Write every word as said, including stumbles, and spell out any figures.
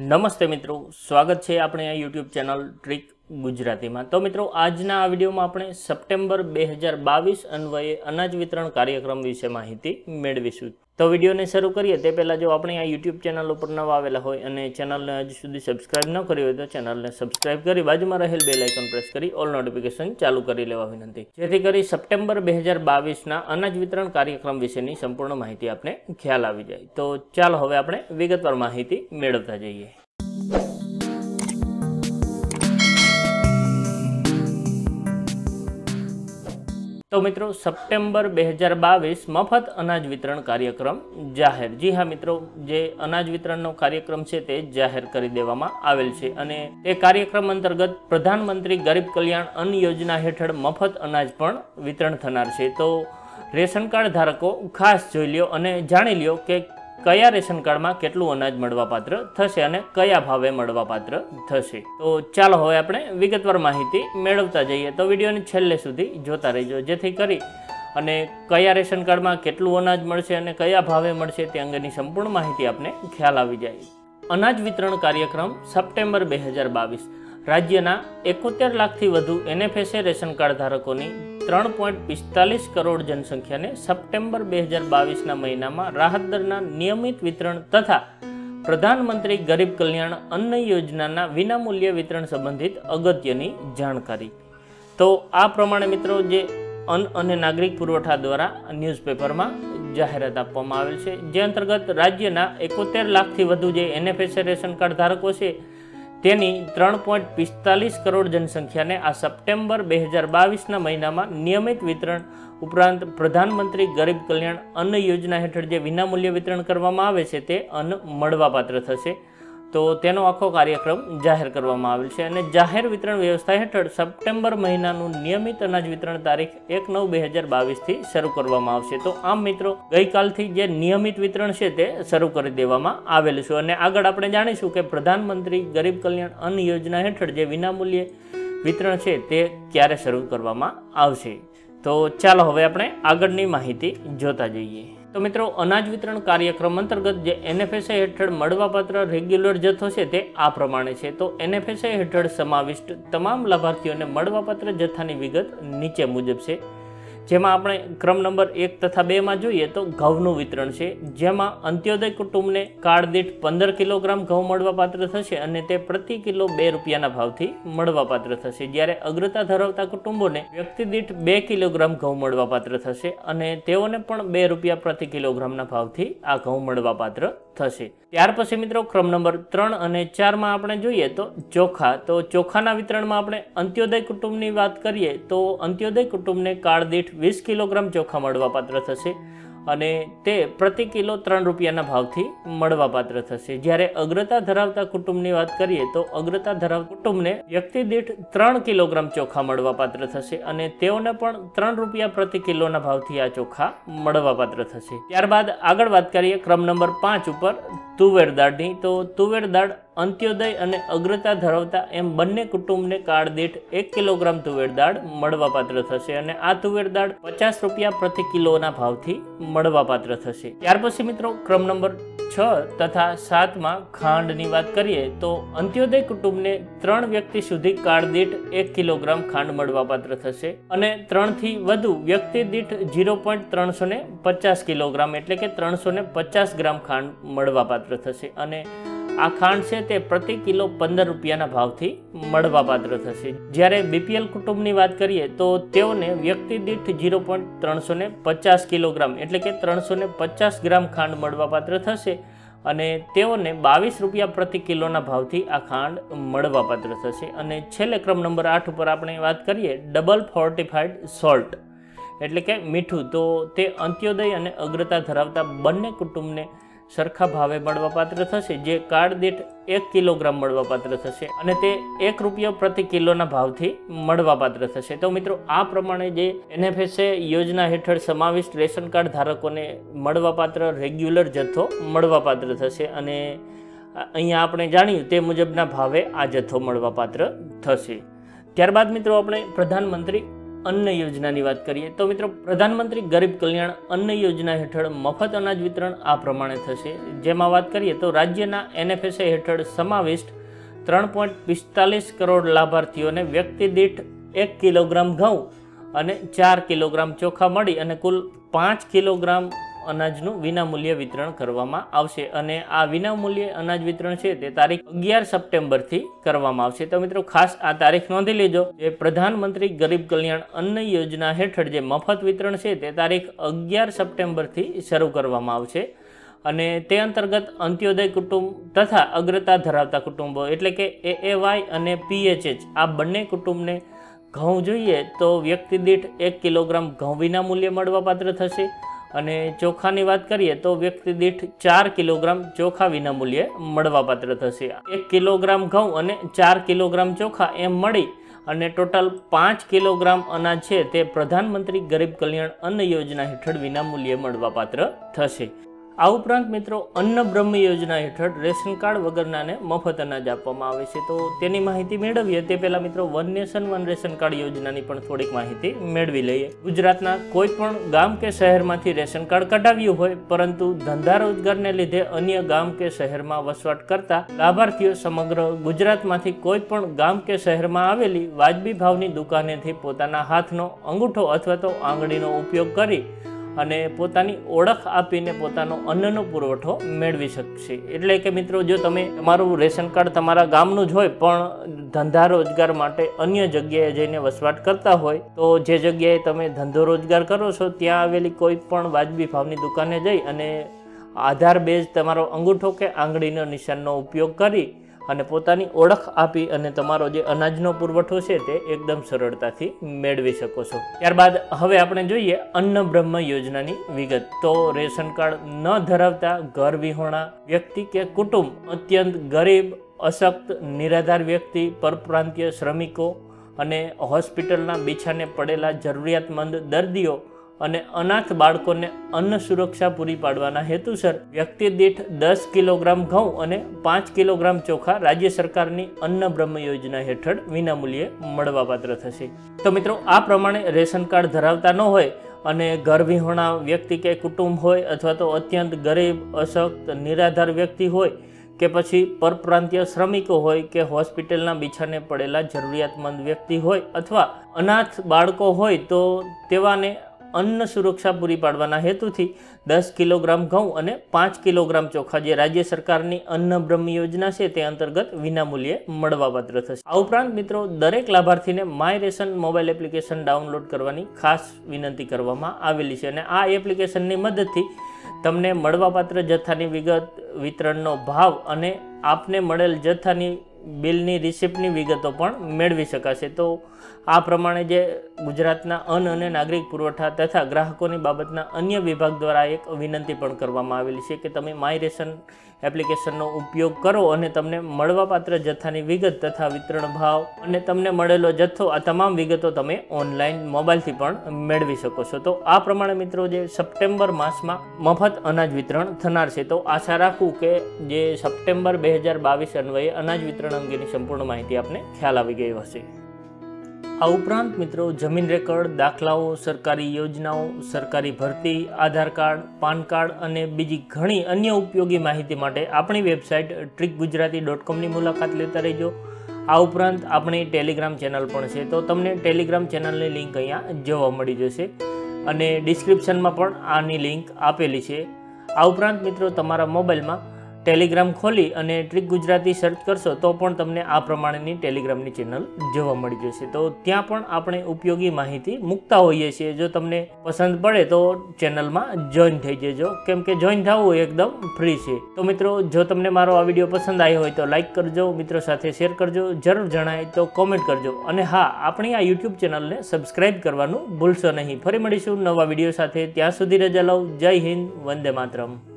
नमस्ते मित्रों, स्वागत है अपने आ यूट्यूब चैनल ट्रीक गुजराती में। तो मित्रों आजना आ वीडियो में अपने सप्टेम्बर बे हज़ार बावीस अन्वये अनाज वितरण कार्यक्रम विषे माहिती मेळवीशुं। तो वीडियो ने शुरू करिए ते पहला जो अपने आ यूट्यूब चैनल पर नवा आवेला होय अने चैनल ने हजू सुधी सब्सक्राइब न करी होय तो चैनल ने सब्सक्राइब करी बाजू में रहेल बेल आइकन प्रेस करी ऑल नोटिफिकेशन चालू करी लेवा विनंती, जेथी करी सप्टेम्बर बे हज़ार बावीस ना अनाज वितरण कार्यक्रम विशेनी संपूर्ण माहिती आपने ख्याल आवी जाय। तो चालो हवे आपणे विगतवार माहिती मेळवता जईए। तो मित्रों सप्टेम्बर बे हज़ार बावीस मफत अनाज वितरण कार्यक्रम जाहिर। जी हाँ मित्रों, जे अनाज वितरण कार्यक्रम छे ते जाहिर करी देवामां आवेल छे अने ते कार्यक्रम अंतर्गत प्रधानमंत्री गरीब कल्याण अन्न योजना हेठळ मफत अनाज पण वितरण थनार छे। तो रेशन कार्ड धारको खास जोई ल्यो अने जाणी ल्यो के कया रेशन कार्ड में केटलुं अनाज मळवापात्र थशे अने कया भावे मळवापात्र थशे। तो चालो हवे आपणे विगतवार माहिती मेळवता जईए। तो विडियोने छेल्ले सुधी जोता रहेजो, जेथी करी अने कया रेशन कार्ड में केटलुं अनाज मळशे अने कया भावे मळशे ते अंगेनी संपूर्ण माहिती आपने ख्याल आवी जाय। अनाज वितरण कार्यक्रम सप्टेम्बर बे हज़ार बावीस। राज्यना एकोतेर लाखथी वधु N F S A ration card धारकोनी त्रण पॉइंट पिस्तालीस करोड़ जनसंख्या ने सप्टेम्बर बे हज़ार बावीस ना महीना में राहत दरना नियमित वितरण तथा प्रधानमंत्री गरीब कल्याण अन्न योजना विनामूल्य वितरण संबंधित अगत्यनी जानकारी। तो आ प्रमाणे मित्रों जे अन्न अने नागरिक पुरवठा द्वारा न्यूज़पेपर में जाहेरात आपवामां आवेल छे, जे अंतर्गत राज्यना एकोतेर लाखथी वधु जे N F S A ration card धारको छे तेनी त्रण पॉइंट पिस्तालीस करोड़ जनसंख्या ने आ सप्टेम्बर बे हज़ार बावीस ना महीना में नियमित वितरण उपरांत प्रधानमंत्री गरीब कल्याण अन्न योजना हेठळ जे विनामूल्य वितरण करवामां आवे छे ते अन्न मळवापात्र थशे। तो तेनो आखो कार्यक्रम जाहिर करवामां आवेल छे अने जाहिर वितरण व्यवस्था हेठळ सप्टेम्बर महीनानुं नियमित अनाज वितरण तारीख एक नौ बे हज़ार बावीस थी शरू करवामां आवशे। तो आम मित्रों गई कालथी जे नियमित वितरण छे ते शरू करी देवामां आवेल छे अने आगळ आपणे जाणीशुं के प्रधानमंत्री गरीब कल्याण अन्न योजना हेठळ जे विनामूल्य वितरण छे ते क्यारे शरू करवामां आवशे। तो चालो हवे आपणे आगळनी माहिती जोता जईए। तो मित्रों अनाज वितरण कार्यक्रम अंतर्गत जे एन एफ एस ए हेठळ मळवापात्र रेग्युलर जथ्थो छे ते आ प्रमाणे छे। तो एन एफ एस ए हेठळ समाविष्ट तमाम लाभार्थीओने मळवापात्र जथ्थानी विगत नीचे मुजब छे, जेमां आपणे क्रम नंबर एक तथा बे मां जोईए तो घऊनुं वितरण छे, जेमां अंत्योदय कुटुंबने कार्ड दीठ पंदर किलोग्राम घऊ मळवापात्र थशे अने ते प्रति किलो बे रूपियाना भावथी मळवापात्र थशे, ज्यारे अग्रता धरावता कुटुंबोने व्यक्ति दीठ बे किलोग्राम घऊ मळवापात्र थशे अने तेओने पण बे रूपिया प्रति किलोग्रामना भावथी आ घऊ मळवापात्र थशे। त्यार पछी मित्रों क्रम नंबर त्रण अने चार मां आपणे जोईए तो चोखा। तो चोखाना वितरणमां आपणे अंत्योदय कुटुंबनी वात करीए तो अंत्योदय कुटुंबने कार्ड दीठ वीस किलोग्राम चोखा मळवापात्र थशे अने ते प्रति किलो त्रण रूपियाना भावथी मळवापात्र थशे, ज्यारे अग्रता धरावता कुटुंबनी वात करीए तो अग्रता धरावता कुटुंबने व्यक्ति दीठ त्रण किलोग्राम चोखा मळवापात्र थशे अने तेओने पण त्रण रूपिया प्रति किलोना भावथी आ चोखा मळवापात्र थशे। त्यारबाद आगळ वात करीए क्रम नंबर पांच उपर तुवेर दाळनी। तो तुवेर दाळ अंत्योदय अने अग्रता धरावता एम बंने कुटुंबने कार्ड दीठ एक किलोग्राम तुवेर दाळ मळवापात्र थशे अने आ तुवेर दाळ पचास रूपिया प्रति किलोना भावथी मळवापात्र थशे। त्यार पछी मित्रों क्रम नंबर छ तथा सात मां खांडनी वात करीए तो अंत्योदय कुटुंबने त्रण व्यक्ति सुधी कार्ड दीठ एक किलोग्राम खांड मळवापात्र थशे अने त्रण थी वधु व्यक्ति दीठ जीरो पॉइंट त्रणसो ने पचास किलोग्राम एटले के त्रणसो ने पचास ग्राम खांड मळवापात्र थशे अने आ खांड छे ते प्रति किलो पंदर रूपियाना भावथी मळवापात्र थशे, ज्यारे बी पी एल कुटुंबनी वात करीए तो तेओने व्यक्ति दीठ जीरो पॉइंट त्रणसो ने पचास किलोग्राम एटले के त्रणसो ने पचास ग्राम खांड मळवापात्र थशे अने तेओने बावीस रूपिया प्रति किलोना भावथी आ खांड मळवापात्र थशे। अने छेल्ले क्रम नंबर आठ पर आपणे वात करीए डबल फोर्टिफाइड सॉल्ट एटले के मीठू। तो ते अंत्योदय अने अग्रता धरावता बंने कुटुंबने सरखा भावे मळवापात्र थशे, जे कार्ड दीठ एक किलोग्राम मळवापात्र थशे अने ते एक रूपिया प्रति किलोना भावथी मळवापात्र थशे। तो मित्रों आ प्रमाणे जे एन एफ एस ए योजना हेठळ समाविष्ट रेशन कार्ड धारकोने मळवापात्र रेग्युलर जथ्थो मळवापात्र थशे अने अहींया आपणे जाण्युं ते मुजबना भावे आ जथ्थो मळवापात्र थशे। त्यारबाद मित्रों आपणे प्रधानमंत्री अन्न योजना की बात करिए तो मित्रों प्रधानमंत्री गरीब कल्याण अन्न योजना हेठळ मफत अनाज वितरण आ प्रमाणे थशे। जेमां वात करिए तो राज्यना एनएफएसए हेठळ समाविष्ट त्रण पॉइंट पिस्तालीस करोड़ लाभार्थीओने व्यक्ति दीठ एक किलोग्राम घऊँ अने चार किलोग्राम चोखा मळी अने कुल पांच किलोग्राम अनाजनुं विनामूल्य वितरण करवामां आवशे अने आ विनामूल्य अनाज वितरण छे ते तारीख अगियार सप्टेम्बर थी करवामां आवशे। तो मित्रों खास आ तारीख नोंधी लेजो। जे प्रधानमंत्री गरीब कल्याण अन्न योजना हेठळ जे मफत वितरण छे ते तारीख अगियार सप्टेम्बर थी शरू करवामां आवशे अने ते अंतर्गत अंत्योदय कुटुंब तथा अग्रता धरावता कुटुंबो एटले के ए ए वाय अने पी एच एच आ बंने कुटुंबने घऊँ जोईए तो व्यक्ति दीठ एक किलोग्राम घऊँ विनामूल्य मळवापात्र थशे अने चोखानी वात करिए तो व्यक्ति दीठ चार किलोग्राम चोखा विनामूल्य मळवापात्र थशे। एक किलोग्राम घऊँ अने चार किलोग्राम चोखा एम मळी अने टोटल पांच किलोग्राम अनाज छे ते प्रधानमंत्री गरीब कल्याण अन्न योजना हेठळ विनामूल्य मळवापात्र थशे। आ उपरांत मित्रों अन्न ब्रह्म योजना हेठळ रेशन कार्ड वगरना ने मफत अनाज आपवामां आवे छे तो तेनी माहिती मेळवीए ते पहेला मित्रों one nation one ration card योजनानी पण थोड़ीक माहिती मेळवी लईए। गुजरातना कोई पण गाम के शहेरमांथी रेशन कार्ड कढाव्युं होय परंतु धंधा रोजगारने लीधे अन्य गाम के शहेरमां वसवाट करता लाभार्थीओ समग्र गुजरातमांथी कोई पण गाम के शहेरमां आवेली वाजबी भावनी दुकानेथी पोताना हाथनो अंगूठो अथवा तो आंगळीनो उपयोग करी अने पोतानी ओळख आपीने पोतानो अन्ननो पुरवठो मेळवी शकशे। एटले के मित्रों जो तमे तमारुं रेशन कार्ड तमारा गामनुं ज होय पण धंधा रोजगार माटे अन्य जग्याए जईने वसवाट करता होय तो जे जग्याए तमे धंधो रोजगार करो छो त्यां आवेली कोई पण वाजबी भावनी दुकाने जई अने आधार बेज तमारो अंगूठो के आंगळीनो निशाननो उपयोग करी अने पोतानी ओळख आपी अने तमारो जे अनाजनो पुरवठो छे ते एकदम सरळताथी मेळवी शको छो। त्यारबाद हवे आपणे जोईए अन्न ब्रह्म योजनानी विगत। तो रेशन कार्ड न धरावता घर विहोणा व्यक्ति के कुटुंब अत्यंत गरीब अशक्त निराधार व्यक्ति परप्रांतीय श्रमिकों अने होस्पिटलना बीछाने पड़ेला जरूरियातमंद दर्दीओ अने अनाथ बाळकोने अन्न सुरक्षा पूरी पाडवाना हेतुसर व्यक्ति दीठ दस किलोग्राम घऊँ अने पांच किलोग्राम चोखा राज्य सरकारनी अन्न ब्रह्म योजना हेठळ विनामूल्ये मळवापात्र थशे। तो मित्रों आ प्रमाणे रेशन कार्ड धरावता न होय अने घर विहोणा व्यक्ति के कुटुंब होय अथवा तो अत्यंत गरीब अशक्त निराधार व्यक्ति होय के पछी परप्रांतीय श्रमिको होय के होस्पिटलना बीछाने पड़ेला जरूरियातमंद व्यक्ति होय अथवा अनाथ बाळको होय तो तेवाने अन्न सुरक्षा पूरी पाडवाना हेतुथी दस किलोग्राम घऊँ अने पांच किलोग्राम चोखा जे राज्य सरकारनी अन्न ब्रह्म योजना छे ते अंतर्गत विनामूल्ये मळवापात्र थशे। आ उपरांत मित्रों दरेक लाभार्थीने my ration mobile application download करवानी खास विनंती करवामां आवेली छे अने आ एप्लिकेशननी मददथी तमने मळवापात्र जथ्थानी विगत वितरणनो भाव अने आपने मळेल जथ्थानी बिलनी रिसिप्टनी विगतो पण मेळवी शकाशे। तो आ प्रमाणे जे गुजरातना अन्न अने नागरिक पुरवठा तथा ग्राहकोनी बाबतना अन्य विभाग द्वारा एक विनंती पण करवामां आवेली छे के तमे माय रेशन एप्लिकेशननो उपयोग करो अने तमने मळवापात्र जथ्थानी विगत तथा वितरण भाव अने तमने मळेलो जथ्थो आ तमाम विगतो तमे ऑनलाइन मोबाइलथी पण मेळवी शको छो। तो आ प्रमाणे मित्रों जे सप्टेम्बर मासमां मफत अनाज वितरण थनार छे। तो आशा राखूं के जे सप्टेम्बर बे हज़ार बावीस अन्वये अनाज वितरण अंगेनी संपूर्ण माहिती आपने ख्याल आवी गई हशे। आ उपरांत मित्रों जमीन रेकॉर्ड दाखलाओ सरकारी योजनाओं सरकारी भर्ती आधार कार्ड पान कार्ड अने बीजी घणी अन्य उपयोगी माहिती माटे आपणी वेबसाइट ट्रिक गुजराती डॉट कॉमनी मुलाकात लेता रहो। आ उपरांत आपणी टेलिग्राम चेनल पण छे तो तमने टेलिग्राम चेनलनी लिंक अहीं जोवा मळी जशे अने डिस्क्रिप्शनमां पण आनी लिंक आपेली छे। आ उपरांत मित्रों तमारा मोबाइलमां टेलिग्राम खोली अने ट्रिक गुजराती सर्च करशो तो पण तमने आ प्रमाणेनी टेलिग्रामनी चेनल जोवा मळी जशे। तो त्यां पण आपणे उपयोगी माहिती मुकता होईए छीए। जो तमने पसंद पड़े तो चेनलमां जॉइन थई जजो केम के जॉइन थवुं एकदम फ्री छे। तो मित्रों जो तमने मारो आ विडियो पसंद आव्यो होय तो लाइक करजो मित्रों साथे शेर करजो जरूर जणाय तो कॉमेंट करजो अने हाँ आपणी आ यूट्यूब चेनलने सब्सक्राइब करवानुं भूलशो नहीं। फरी मळीशुं नवा विडियो साथे त्यां सुधी रजा लो। जय हिंद वंदे मातरम।